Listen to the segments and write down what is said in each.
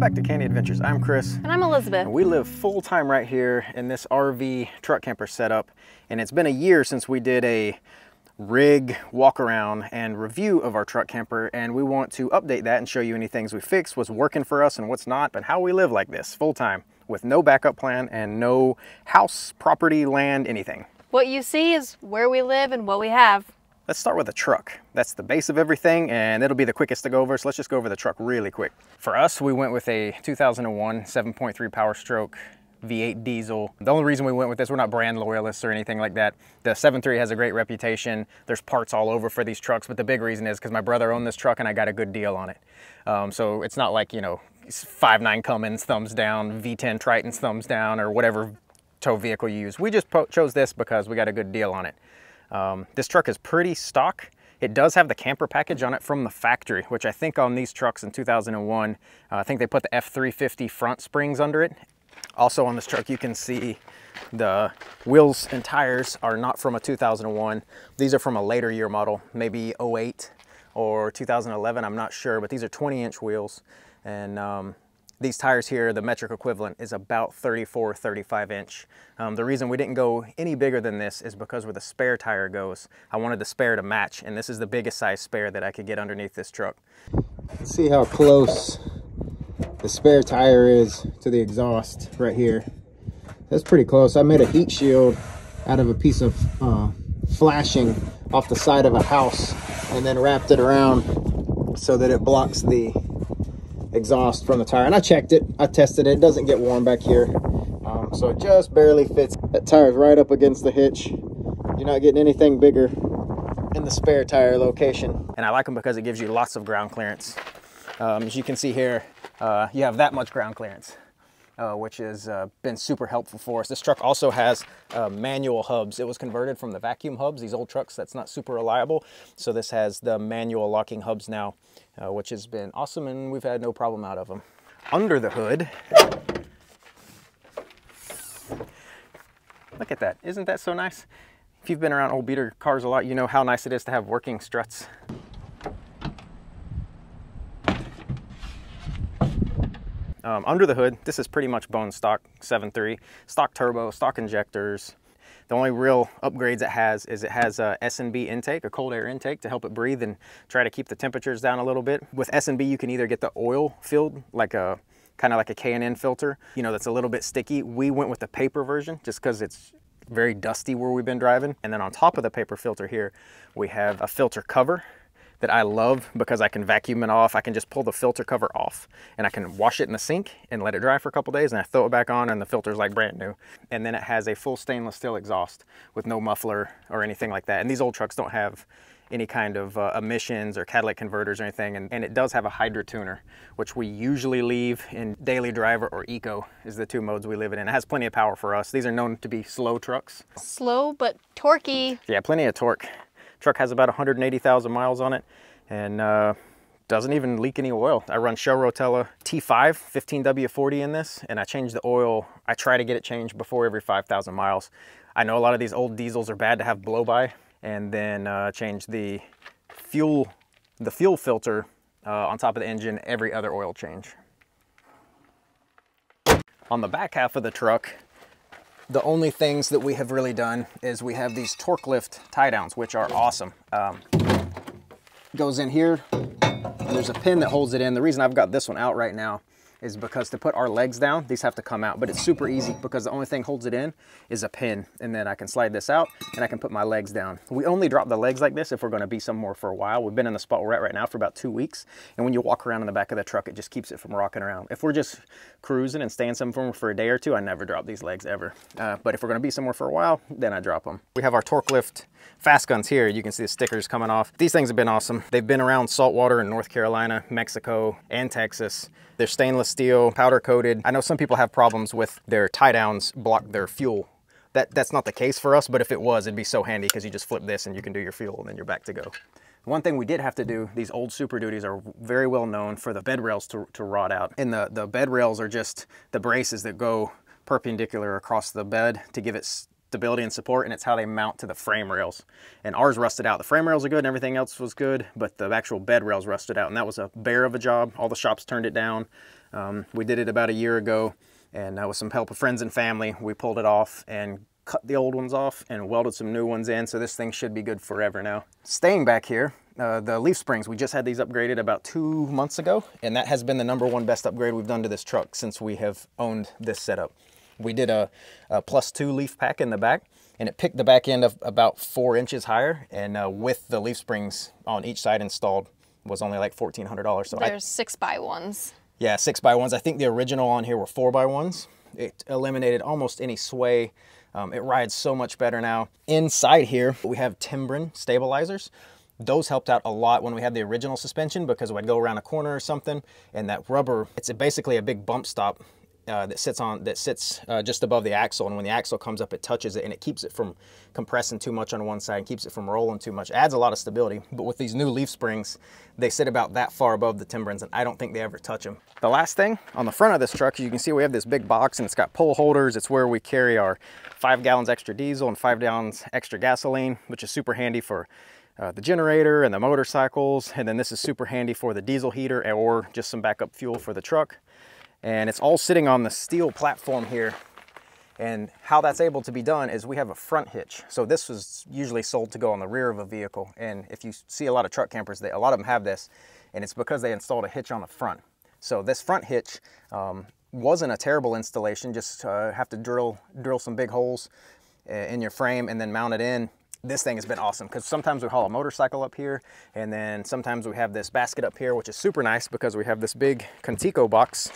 Welcome back to CandE Adventures. I'm Chris. And I'm Elizabeth. And we live full time right here in this RV truck camper setup. And it's been a year since we did a rig walk around and review of our truck camper. And we want to update that and show you any things we fixed, what's working for us and what's not, and how we live like this full time with no backup plan and no house, property, land, anything. What you see is where we live and what we have. Let's start with a truck. That's the base of everything and it'll be the quickest to go over, so let's just go over the truck really quick. For us, we went with a 2001 7.3 Power Stroke V8 diesel. The only reason we went with this, we're not brand loyalists or anything like that. The 7.3 has a great reputation. There's parts all over for these trucks, but the big reason is because my brother owned this truck and I got a good deal on it. So it's not like, you know, 5.9 Cummins thumbs down, V10 Tritons thumbs down, or whatever tow vehicle you use. We just chose this because we got a good deal on it. This truck is pretty stock. It does have the camper package on it from the factory, which I think on these trucks in 2001, I think they put the F350 front springs under it. Also on this truck, you can see the wheels and tires are not from a 2001. These are from a later year model, maybe 08 or 2011, I'm not sure, but these are 20-inch wheels. And these tires here, the metric equivalent is about 34, 35 inch. The reason we didn't go any bigger than this is because where the spare tire goes, I wanted the spare to match, and this is the biggest size spare that I could get underneath this truck. Let's see how close the spare tire is to the exhaust right here. That's pretty close. I made a heat shield out of a piece of flashing off the side of a house and then wrapped it around so that it blocks the exhaust from the tire. And I checked it, I tested it, it doesn't get warm back here, so it just barely fits. That tire's right up against the hitch. You're not getting anything bigger in the spare tire location. And I like them because it gives you lots of ground clearance. As you can see here, you have that much ground clearance, which has been super helpful for us. This truck also has manual hubs. It was converted from the vacuum hubs, these old trucks, that's not super reliable. So this has the manual locking hubs now, which has been awesome, and we've had no problem out of them. Under the hood, look at that, isn't that so nice? If you've been around old beater cars a lot, you know how nice it is to have working struts. Under the hood, this is pretty much bone stock 7.3, stock turbo, stock injectors. The only real upgrades it has is it has a S&B intake, a cold air intake to help it breathe and try to keep the temperatures down a little bit. With S&B, you can either get the oil filled, like a kind of like a K&N filter, you know, that's a little bit sticky. We went with the paper version just because it's very dusty where we've been driving. And then on top of the paper filter here, we have a filter cover that I love because I can vacuum it off. I can just pull the filter cover off and I can wash it in the sink and let it dry for a couple days, and I throw it back on and the filter's like brand new. And then it has a full stainless steel exhaust with no muffler or anything like that. And these old trucks don't have any kind of emissions or catalytic converters or anything. And it does have a hydro tuner, which we usually leave in daily driver or eco is the two modes we live in. And it has plenty of power for us. These are known to be slow trucks. Slow, but torquey. Yeah, plenty of torque. Truck has about 180,000 miles on it and doesn't even leak any oil. I run Shell Rotella T5 15W40 in this, and I change the oil. I try to get it changed before every 5,000 miles. I know a lot of these old diesels are bad to have blow by, and then change the fuel filter on top of the engine every other oil change. On the back half of the truck, the only things that we have really done is we have these TorkLift tie downs, which are awesome. Goes in here, and there's a pin that holds it in. The reason I've got this one out right now is because to put our legs down, these have to come out, but it's super easy because the only thing holds it in is a pin. And then I can slide this out and I can put my legs down. We only drop the legs like this if we're gonna be somewhere for a while. We've been in the spot we're at right now for about 2 weeks. And when you walk around in the back of the truck, it just keeps it from rocking around. If we're just cruising and staying somewhere for a day or two, I never drop these legs ever. But if we're gonna be somewhere for a while, then I drop them. We have our TorkLift fast guns here. You can see the stickers coming off. These things have been awesome. They've been around saltwater in North Carolina, Mexico, and Texas. They're stainless steel, powder coated. I know some people have problems with their tie downs block their fuel. That's not the case for us, but if it was, it'd be so handy because you just flip this and you can do your fuel and then you're back to go. One thing we did have to do, these old Super Duties are very well known for the bed rails to rot out. And the bed rails are just the braces that go perpendicular across the bed to give it stability and support, and it's how they mount to the frame rails. And ours rusted out. The frame rails are good and everything else was good, but the actual bed rails rusted out, and that was a bear of a job. All the shops turned it down. We did it about a year ago, and with some help of friends and family, we pulled it off and cut the old ones off and welded some new ones in, so this thing should be good forever now. Staying back here, the leaf springs, we just had these upgraded about 2 months ago, and that has been the #1 best upgrade we've done to this truck since we have owned this setup. We did a +2 leaf pack in the back, and it picked the back end of about 4 inches higher, and with the leaf springs on each side installed was only like $1,400. So there's 6x1s. Yeah, 6x1s. I think the original on here were 4x1s. It eliminated almost any sway. It rides so much better now. Inside here, we have Timbren stabilizers. Those helped out a lot when we had the original suspension, because it would go around a corner or something, and that rubber, it's basically a big bump stop that sits just above the axle, and when the axle comes up, it touches it, and it keeps it from compressing too much on one side and keeps it from rolling too much. It adds a lot of stability, but with these new leaf springs, they sit about that far above the Timbrens, and I don't think they ever touch them. The last thing on the front of this truck, you can see we have this big box, and it's got pull holders. It's where we carry our 5 gallons extra diesel and 5 gallons extra gasoline, which is super handy for the generator and the motorcycles, and then this is super handy for the diesel heater or just some backup fuel for the truck. And it's all sitting on the steel platform here. And how that's able to be done is we have a front hitch. So this was usually sold to go on the rear of a vehicle. And if you see a lot of truck campers, a lot of them have this, and it's because they installed a hitch on the front. So this front hitch wasn't a terrible installation, just have to drill some big holes in your frame and then mount it in. This thing has been awesome, because sometimes we haul a motorcycle up here, and then sometimes we have this basket up here, which is super nice because we have this big Contico box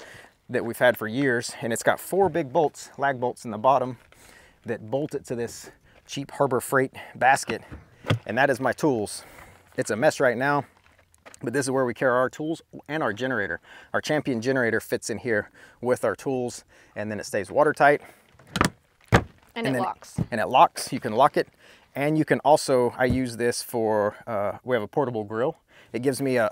that we've had for years, and it's got 4 big bolts, lag bolts in the bottom, that bolt it to this cheap Harbor Freight basket, and that is my tools. It's a mess right now, but this is where we carry our tools and our generator. Our Champion generator fits in here with our tools, and then it stays watertight. And it locks. And it locks, you can lock it, and you can also, I use this for, we have a portable grill. It gives me a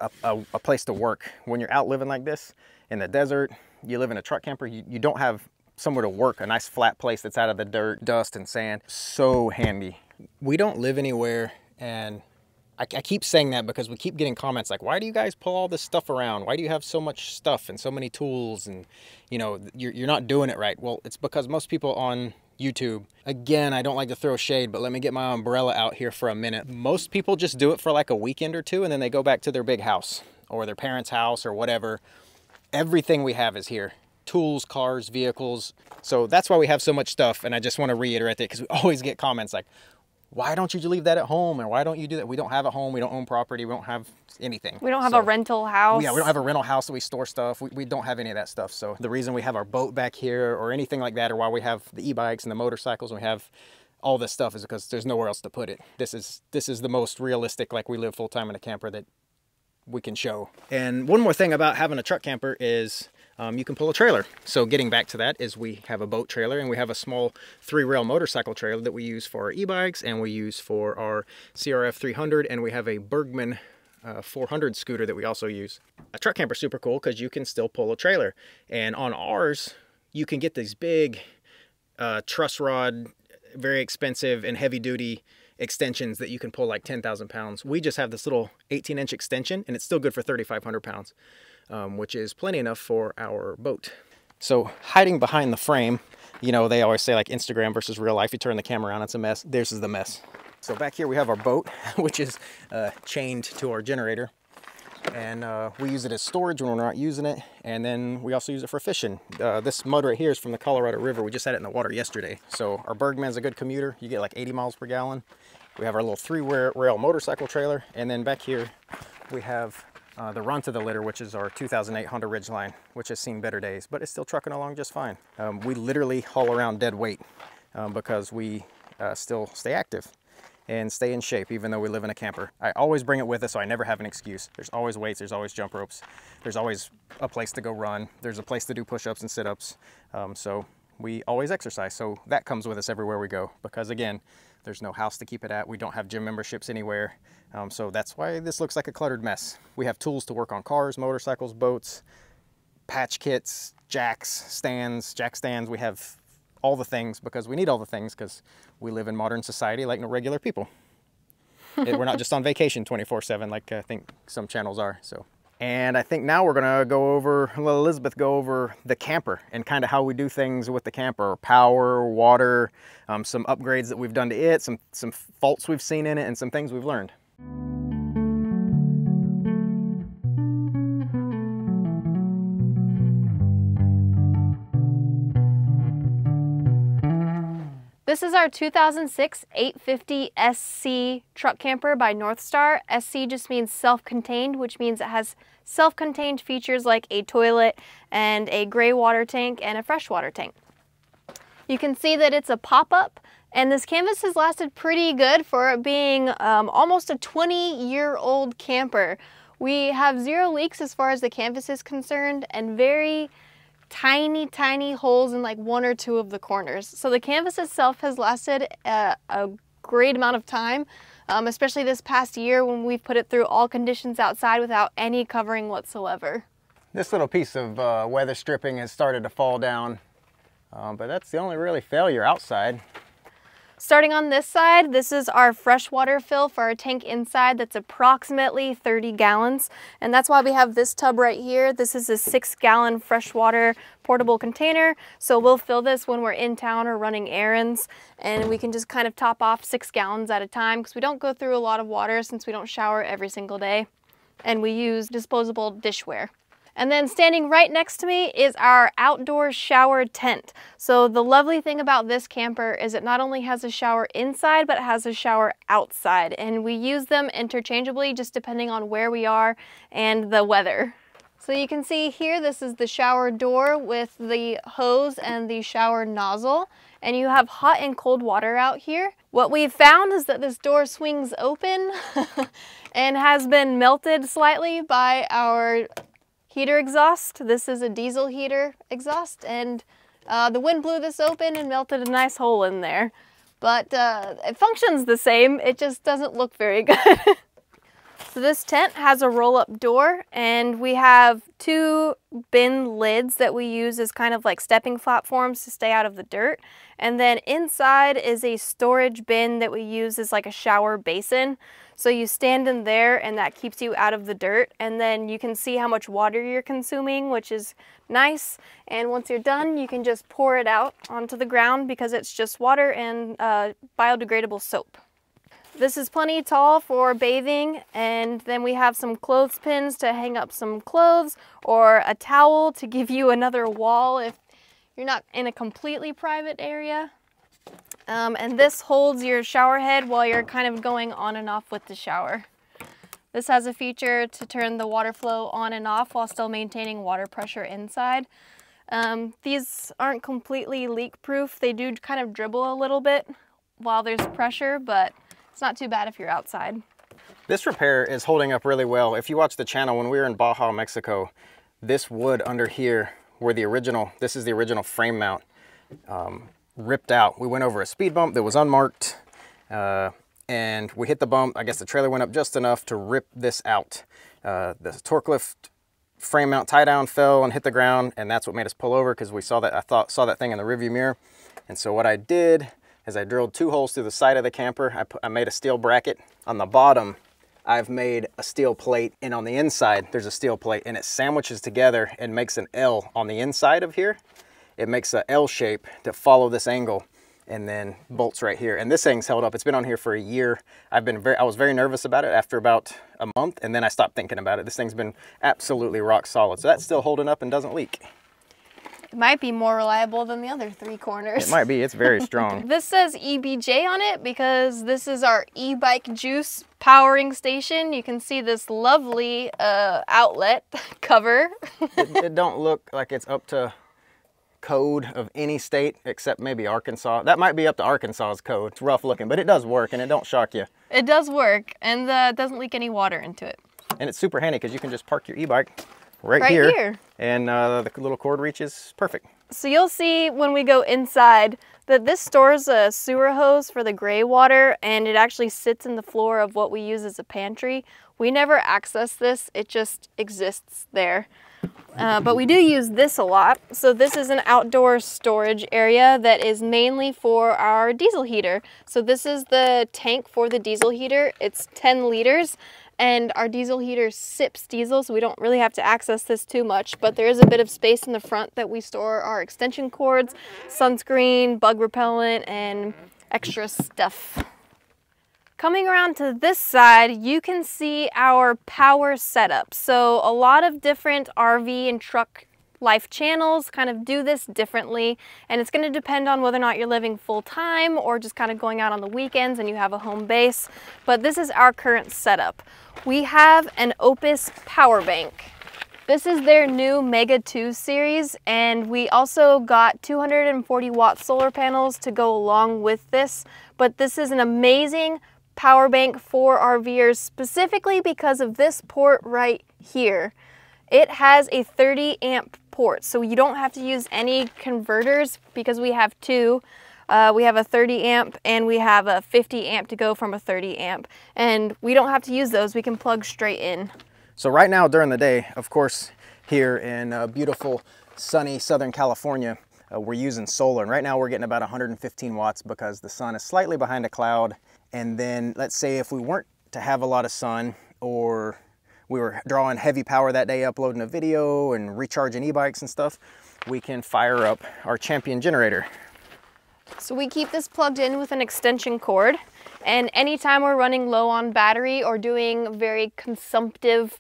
place to work. When you're out living like this, in the desert, you live in a truck camper, you don't have somewhere to work, a nice flat place that's out of the dirt, dust, and sand. So handy. We don't live anywhere, and I keep saying that because we keep getting comments like, why do you guys pull all this stuff around? Why do you have so much stuff and so many tools, and you know, you're not doing it right? Well, it's because most people on YouTube, again, I don't like to throw shade, but let me get my umbrella out here for a minute. Most people just do it for like a weekend or two, and then they go back to their big house or their parents' house or whatever. Everything we have is here. Tools, cars, vehicles. So that's why we have so much stuff. And I just want to reiterate that, because we always get comments like, why don't you leave that at home? Or why don't you do that? We don't have a home. We don't own property. We don't have anything. We don't have a rental house. Yeah, we don't have a rental house that we store stuff. We don't have any of that stuff. So the reason we have our boat back here or anything like that, or why we have the e-bikes and the motorcycles and we have all this stuff, is because there's nowhere else to put it. This is the most realistic, like we live full time in a camper, that we can show. And one more thing about having a truck camper is you can pull a trailer. So getting back to that, is we have a boat trailer, and we have a small 3-rail motorcycle trailer that we use for our e-bikes, and we use for our CRF 300, and we have a Bergman 400 scooter that we also use. A truck camper is super cool because you can still pull a trailer. And on ours, you can get these big truss rod, very expensive and heavy duty extensions that you can pull like 10,000 pounds. We just have this little 18-inch extension, and it's still good for 3,500 pounds, which is plenty enough for our boat. So hiding behind the frame, you know, they always say like Instagram versus real life. You turn the camera on, it's a mess. This is the mess. So back here we have our boat, which is chained to our generator. And we use it as storage when we're not using it, and then we also use it for fishing. This mud right here is from the Colorado River. We just had it in the water yesterday. So our Bergman's a good commuter. You get like 80 miles per gallon. We have our little 3-rail motorcycle trailer, and then back here we have the runt of the litter, which is our 2008 Honda Ridgeline, which has seen better days, but it's still trucking along just fine. We literally haul around dead weight because we still stay active and stay in shape, even though we live in a camper. I always bring it with us, so I never have an excuse. There's always weights, there's always jump ropes, there's always a place to go run, there's a place to do push-ups and sit-ups, so we always exercise. So that comes with us everywhere we go, because again, there's no house to keep it at. We don't have gym memberships anywhere, so that's why this looks like a cluttered mess. We have tools to work on cars, motorcycles, boats, patch kits, jacks, stands, jack stands. We have all the things because we need all the things because we live in modern society like regular people. We're not just on vacation 24/7 like I think some channels are. So, and I think now we're gonna go over, let Elizabeth go over the camper and kind of how we do things with the camper, power, water, some upgrades that we've done to it, some faults we've seen in it, and some things we've learned. This is our 2006 850 SC truck camper by Northstar. SC just means self-contained, which means it has self-contained features like a toilet and a gray water tank and a fresh water tank. You can see that it's a pop-up, and this canvas has lasted pretty good for it being almost a 20-year-old camper. We have 0 leaks as far as the canvas is concerned, and very tiny holes in like 1 or 2 of the corners. So the canvas itself has lasted a great amount of time, especially this past year when we've put it through all conditions outside without any covering whatsoever. This little piece of weather stripping has started to fall down, but that's the only really failure outside. Starting on this side, this is our freshwater fill for our tank inside that's approximately 30 gallons. And that's why we have this tub right here. This is a 6-gallon freshwater portable container. So we'll fill this when we're in town or running errands. And we can just kind of top off 6 gallons at a time because we don't go through a lot of water since we don't shower every single day. And we use disposable dishware. And then standing right next to me is our outdoor shower tent. So the lovely thing about this camper is it not only has a shower inside, but it has a shower outside. And we use them interchangeably just depending on where we are and the weather. So you can see here, this is the shower door with the hose and the shower nozzle. And you have hot and cold water out here. What we've found is that this door swings open and has been melted slightly by our heater exhaust. This is a diesel heater exhaust, and the wind blew this open and melted a nice hole in there. But it functions the same, it just doesn't look very good. So this tent has a roll-up door, and we have 2 bin lids that we use as kind of like stepping platforms to stay out of the dirt. And then inside is a storage bin that we use as like a shower basin. So you stand in there and that keeps you out of the dirt. And then you can see how much water you're consuming, which is nice. And once you're done, you can just pour it out onto the ground because it's just water and biodegradable soap. This is plenty tall for bathing, and then we have some clothespins to hang up some clothes or a towel to give you another wall if you're not in a completely private area. And this holds your shower head while you're kind of going on and off with the shower. This has a feature to turn the water flow on and off while still maintaining water pressure inside. These aren't completely leak proof. They do kind of dribble a little bit while there's pressure, but it's not too bad if you're outside. This repair is holding up really well. If you watch the channel, when we were in Baja, Mexico, this wood under here were the original, this is the original frame mount, ripped out. We went over a speed bump that was unmarked, and we hit the bump. I guess the trailer went up just enough to rip this out. The TorkLift frame mount tie down fell and hit the ground, and that's what made us pull over because we saw that, I saw that thing in the rearview mirror. And so what I did as I drilled 2 holes through the side of the camper, I made a steel bracket. On the bottom, I've made a steel plate, and on the inside, there's a steel plate, and it sandwiches together and makes an L on the inside of here. It makes an L shape to follow this angle, and then bolts right here. And this thing's held up. It's been on here for a year. I was very nervous about it after about a month, and then I stopped thinking about it. This thing's been absolutely rock solid. So that's still holding up and doesn't leak. It might be more reliable than the other 3 corners. It might be, it's very strong. This says EBJ on it because this is our e-bike juice powering station. You can see this lovely outlet cover. It don't look like it's up to code of any state except maybe Arkansas. That might be up to Arkansas's code. It's rough looking, but it does work and it don't shock you. It does work, and it doesn't leak any water into it. And it's super handy because you can just park your e-bike right here, and the little cord reaches perfect. So you'll see when we go inside that this stores a sewer hose for the gray water, and it actually sits in the floor of what we use as a pantry. We never access this, it just exists there. But we do use this a lot. So this is an outdoor storage area that is mainly for our diesel heater. So this is the tank for the diesel heater. It's 10 liters and our diesel heater sips diesel, so we don't really have to access this too much, but there is a bit of space in the front that we store our extension cords, sunscreen, bug repellent, and extra stuff. Coming around to this side, you can see our power setup. So a lot of different RV and truck life channels kind of do this differently, and it's going to depend on whether or not you're living full time or just kind of going out on the weekends and you have a home base. But this is our current setup. We have an Opus power bank. This is their new Mega 2 series, and we also got 240-watt solar panels to go along with this. But this is an amazing power bank for RVers, specifically because of this port right here. It has a 30-amp port, so you don't have to use any converters because we have two. We have a 30-amp and we have a 50-amp to go from a 30-amp, and we don't have to use those. We can plug straight in. So right now during the day, of course, here in beautiful, sunny Southern California, we're using solar. And right now we're getting about 115 watts because the sun is slightly behind a cloud. And then let's say if we weren't to have a lot of sun, or we were drawing heavy power that day, uploading a video and recharging e-bikes and stuff, we can fire up our Champion generator. So we keep this plugged in with an extension cord, and anytime we're running low on battery or doing very consumptive,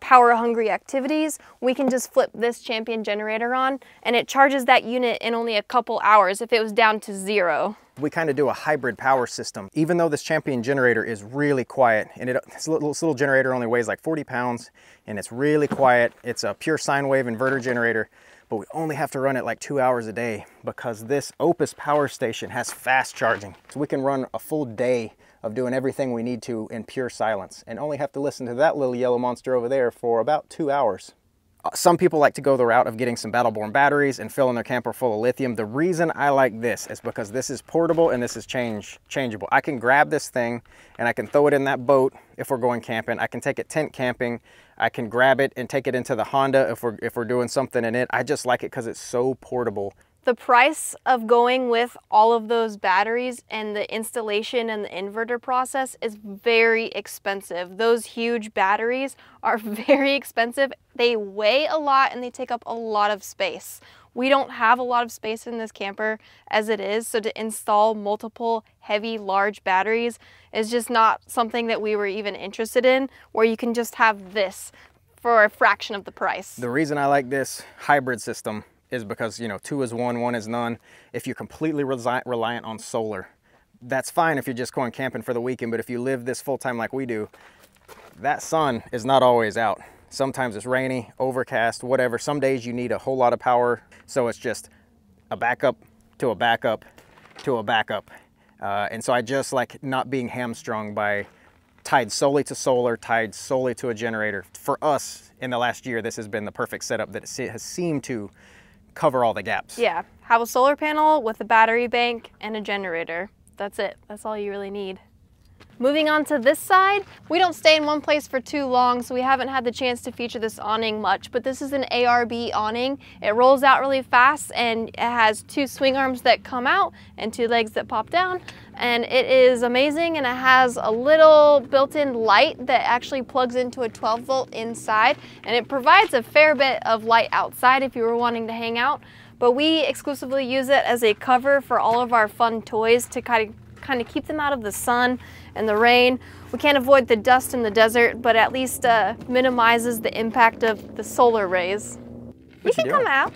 power-hungry activities, we can just flip this Champion generator on, and it charges that unit in only a couple hours if it was down to zero. We kind of do a hybrid power system. Even though this Champion generator is really quiet, and this little generator only weighs like 40 pounds, and it's really quiet. It's a pure sine wave inverter generator, but we only have to run it like 2 hours a day because this Opus power station has fast charging. So we can run a full day of doing everything we need to in pure silence and only have to listen to that little yellow monster over there for about 2 hours. Some people like to go the route of getting some Battle Born batteries and filling their camper full of lithium. The reason I like this is because this is portable and this is changeable. I can grab this thing and I can throw it in that boat if we're going camping. I can take it tent camping. I can grab it and take it into the Honda if we're doing something in it. I just like it because it's so portable. The price of going with all of those batteries and the installation and the inverter process is very expensive. Those huge batteries are very expensive. They weigh a lot and they take up a lot of space. We don't have a lot of space in this camper as it is, so to install multiple heavy, large batteries is just not something that we were even interested in, where you can just have this for a fraction of the price. The reason I like this hybrid system is because, you know, two is one, one is none. If you're completely reliant on solar, that's fine if you're just going camping for the weekend, but if you live this full time like we do, that sun is not always out. Sometimes it's rainy, overcast, whatever. Some days you need a whole lot of power, so it's just a backup to a backup to a backup. And so I just like not being hamstrung by tied solely to solar, tied solely to a generator. For us, in the last year, this has been the perfect setup that it has seemed to cover all the gaps. Yeah, have a solar panel with a battery bank and a generator. That's it, that's all you really need. Moving on to this side, we don't stay in one place for too long, so we haven't had the chance to feature this awning much, but this is an ARB awning. It rolls out really fast and it has two swing arms that come out and two legs that pop down, and it is amazing, and it has a little built-in light that actually plugs into a 12 volt inside, and it provides a fair bit of light outside if you were wanting to hang out, but we exclusively use it as a cover for all of our fun toys to kind of keep them out of the sun and the rain. We can't avoid the dust in the desert, but at least minimizes the impact of the solar rays. What you can come out.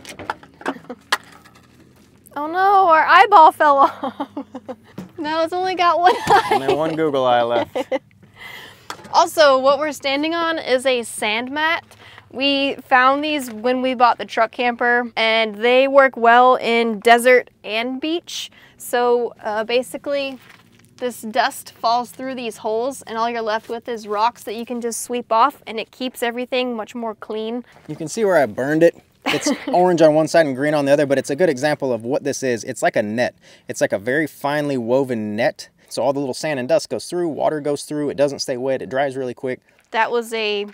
Oh no, our eyeball fell off. Now it's only got one eye. Only one Google eye left. Also, what we're standing on is a sand mat. We found these when we bought the truck camper, and they work well in desert and beach. So basically, this dust falls through these holes and all you're left with is rocks that you can just sweep off, and it keeps everything much more clean. You can see where I burned it. It's orange on one side and green on the other, but it's a good example of what this is. It's like a net. It's like a very finely woven net. So all the little sand and dust goes through, water goes through, it doesn't stay wet, it dries really quick. That was a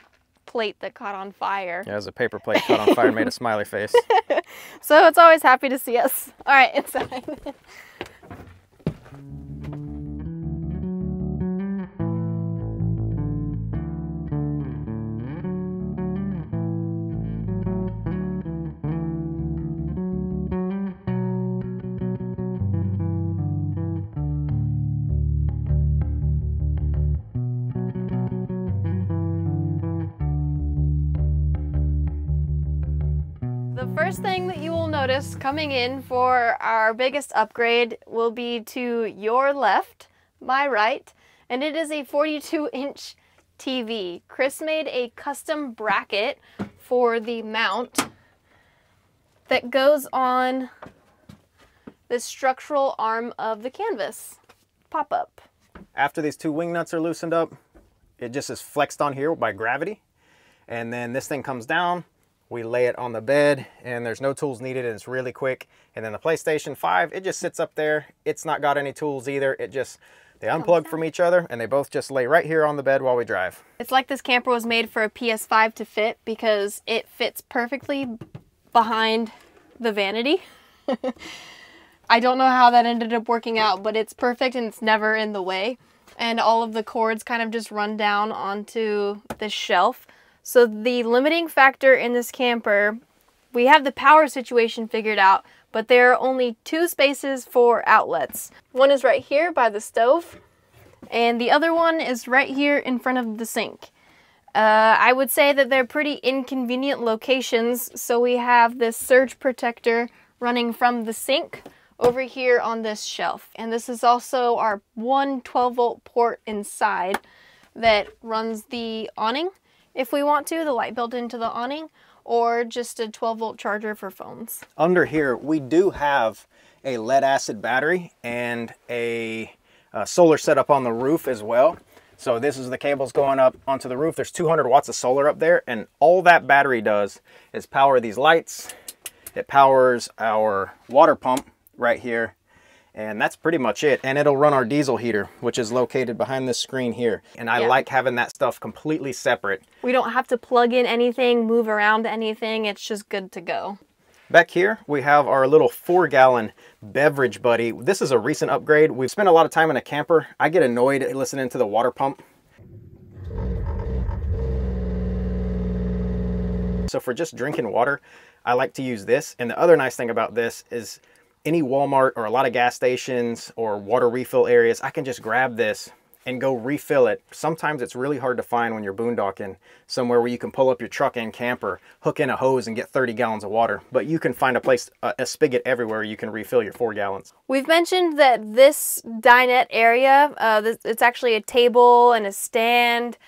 plate that caught on fire. Yeah, it was a paper plate caught on fire and made a smiley face. So it's always happy to see us. All right, inside. First thing that you will notice coming in for our biggest upgrade will be to your left, my right, and it is a 42-inch TV. Chris made a custom bracket for the mount that goes on the structural arm of the canvas pop-up. After these two wing nuts are loosened up, it just is flexed on here by gravity, and then this thing comes down. We lay it on the bed and there's no tools needed and it's really quick. And then the PlayStation 5, it just sits up there. It's not got any tools either. It just, they unplug from each other and they both just lay right here on the bed while we drive. It's like this camper was made for a PS5 to fit because it fits perfectly behind the vanity. I don't know how that ended up working out, but it's perfect and it's never in the way. And all of the cords kind of just run down onto this shelf. So the limiting factor in this camper, we have the power situation figured out, but there are only two spaces for outlets. One is right here by the stove, and the other one is right here in front of the sink. I would say that they're pretty inconvenient locations, so we have this surge protector running from the sink over here on this shelf. And this is also our one 12-volt port inside that runs the awning. If we want to, the light built into the awning, or just a 12-volt charger for phones. Under here, we do have a lead-acid battery and a solar setup on the roof as well. So this is the cables going up onto the roof. There's 200 watts of solar up there, and all that battery does is power these lights. It powers our water pump right here, and that's pretty much it. And it'll run our diesel heater, which is located behind this screen here. And I like having that stuff completely separate. We don't have to plug in anything, move around anything. It's just good to go. Back here, we have our little 4-gallon beverage buddy. This is a recent upgrade. We've spent a lot of time in a camper. I get annoyed listening to the water pump. So for just drinking water, I like to use this. And the other nice thing about this is any Walmart or a lot of gas stations or water refill areas, I can just grab this and go refill it. Sometimes it's really hard to find when you're boondocking somewhere where you can pull up your truck and camper, hook in a hose and get 30 gallons of water, but you can find a place, a spigot everywhere you can refill your 4 gallons. We've mentioned that this dinette area, it's actually a table and a stand.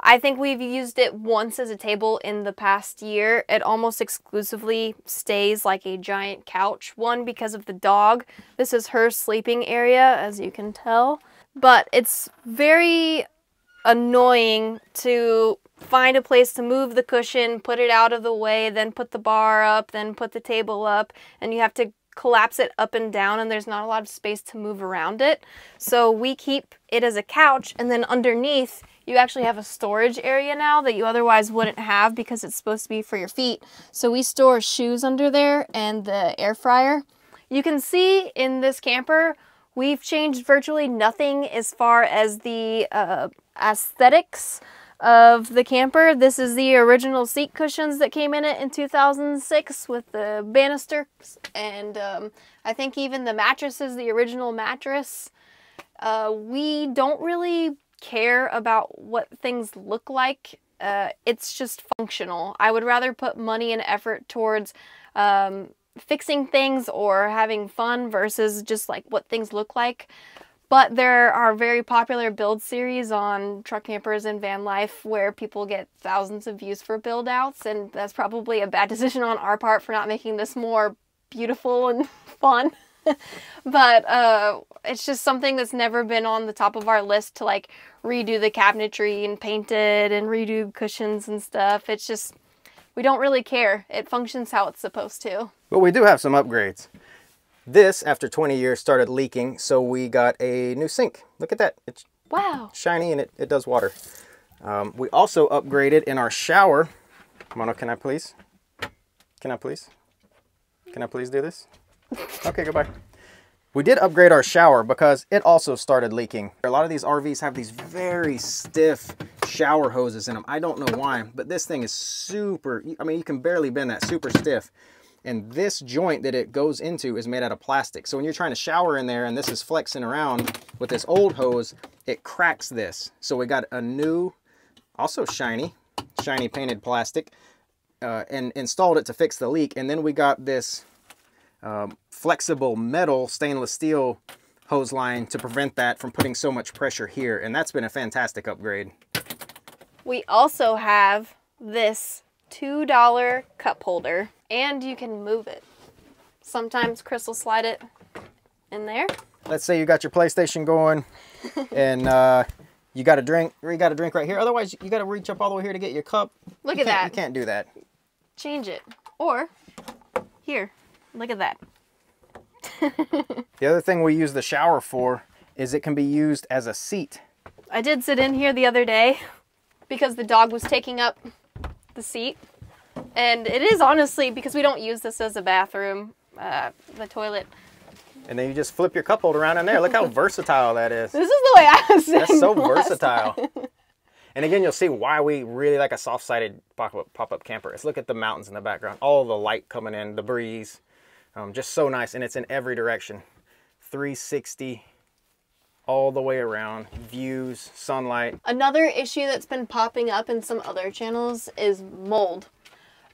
I think we've used it once as a table in the past year. It almost exclusively stays like a giant couch. One, because of the dog. This is her sleeping area, as you can tell. But it's very annoying to find a place to move the cushion, put it out of the way, then put the bar up, then put the table up, and you have to collapse it up and down, and there's not a lot of space to move around it. So we keep it as a couch, and then underneath, you actually have a storage area now that you otherwise wouldn't have because it's supposed to be for your feet. So we store shoes under there and the air fryer. You can see in this camper, we've changed virtually nothing as far as the aesthetics of the camper. This is the original seat cushions that came in it in 2006 with the banisters, and I think even the mattresses, the original mattress. We don't really care about what things look like. It's just functional. I would rather put money and effort towards fixing things or having fun versus just like what things look like. But there are very popular build series on truck campers and van life where people get thousands of views for build outs, and that's probably a bad decision on our part for not making this more beautiful and fun. But it's just something that's never been on the top of our list to like redo the cabinetry and paint it and redo cushions and stuff. It's just, we don't really care. It functions how it's supposed to. But we do have some upgrades. This, after 20 years, started leaking, so we got a new sink. Look at that. It's wow. Shiny, and it does water. We also upgraded in our shower. Mona, can I please? Can I please? Can I please do this? Okay, goodbye. We did upgrade our shower because it also started leaking. A lot of these RVs have these very stiff shower hoses in them. I don't know why, but this thing is super, I mean, you can barely bend that, super stiff. And this joint that it goes into is made out of plastic. So when you're trying to shower in there and this is flexing around with this old hose, it cracks this. So we got a new, also shiny painted plastic and installed it to fix the leak. And then we got this flexible metal stainless steel hose line to prevent that from putting so much pressure here, and that's been a fantastic upgrade. We also have this $2 cup holder, and you can move it. Sometimes Chris will slide it in there. Let's say you got your PlayStation going and you got a drink, or you got a drink right here, otherwise you got to reach up all the way here to get your cup. Look at that, you can't do that. Change it, or here. Look at that. The other thing we use the shower for is it can be used as a seat. I did sit in here the other day because the dog was taking up the seat. And it is honestly, because we don't use this as a bathroom, the toilet. And then you just flip your cup holder around in there. Look how versatile that is. This is the way I was saying. That's so versatile. And again, you'll see why we really like a soft-sided pop-up camper. Let's look at the mountains in the background. All the light coming in, the breeze. Just so nice, and it's in every direction. 360, all the way around, views, sunlight. Another issue that's been popping up in some other channels is mold.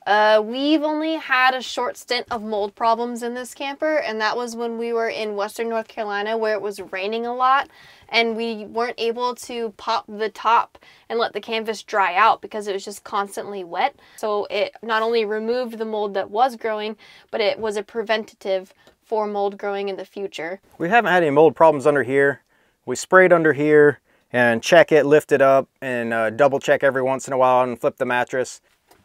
We've only had a short stint of mold problems in this camper, and that was when we were in Western North Carolina where it was raining a lot, and we weren't able to pop the top and let the canvas dry out because it was just constantly wet. So it not only removed the mold that was growing, but it was a preventative for mold growing in the future. We haven't had any mold problems under here. We sprayed under here and check it, lift it up, and double check every once in a while and flip the mattress.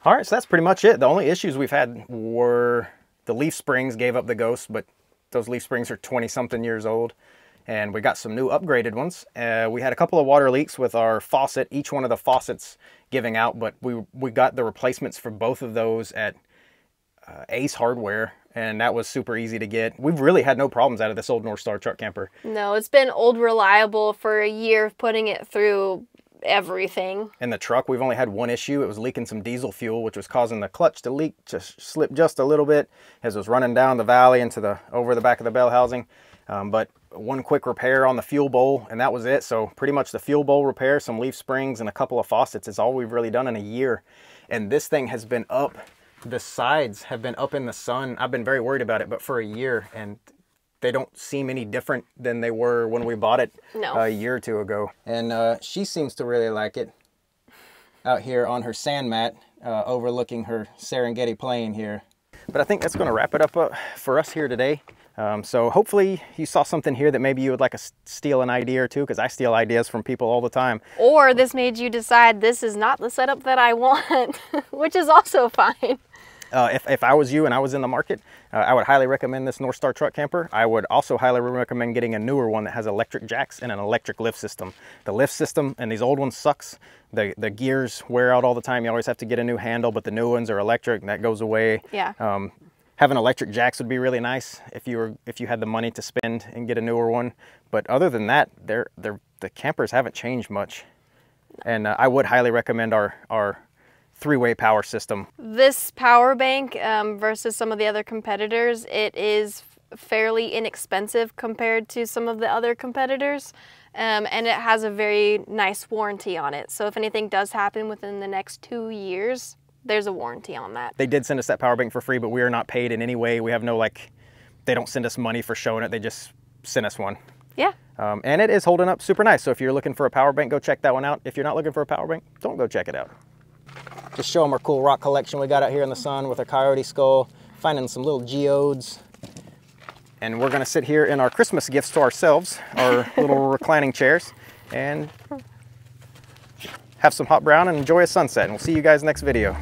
All right, so that's pretty much it. The only issues we've had were the leaf springs gave up the ghost, but those leaf springs are 20-something years old, and we got some new upgraded ones. We had a couple of water leaks with our faucet, each one of the faucets giving out, but we got the replacements for both of those at Ace Hardware, and that was super easy to get. We've really had no problems out of this old Northstar truck camper. No, it's been old reliable for a year of putting it through everything. In the truck, we've only had one issue. It was leaking some diesel fuel, which was causing the clutch to leak, just slip just a little bit as it was running down the valley into the over the back of the bell housing. But one quick repair on the fuel bowl, and that was it. So pretty much the fuel bowl repair, some leaf springs, and a couple of faucets is all we've really done in a year. And this thing has been up. The sides have been up in the sun. I've been very worried about it, but for a year, and they don't seem any different than they were when we bought it a year or two ago. And she seems to really like it out here on her sand mat, overlooking her Serengeti plain here. But I think that's gonna wrap it up for us here today. So hopefully you saw something here that maybe you would like to steal an idea or two, because I steal ideas from people all the time. Or this made you decide this is not the setup that I want, which is also fine. If I was you and I was in the market, I would highly recommend this Northstar truck camper. I would also highly recommend getting a newer one that has electric jacks and an electric lift system. The lift system in these old ones sucks. The gears wear out all the time. You always have to get a new handle, but the new ones are electric and that goes away. Yeah. Having electric jacks would be really nice if you had the money to spend and get a newer one. But other than that, the campers haven't changed much. And I would highly recommend our three-way power system. This power bank versus some of the other competitors, it is fairly inexpensive compared to some of the other competitors, and it has a very nice warranty on it. So if anything does happen within the next 2 years, there's a warranty on that. They did send us that power bank for free, but we are not paid in any way. We have no, like, they don't send us money for showing it. They just sent us one. Yeah. And it is holding up super nice. So if you're looking for a power bank, go check that one out. If you're not looking for a power bank, don't go check it out. Just show them our cool rock collection we got out here in the sun with a coyote skull, finding some little geodes. And we're gonna sit here in our Christmas gifts to ourselves, our little reclining chairs, and have some hot brown and enjoy a sunset. And we'll see you guys next video.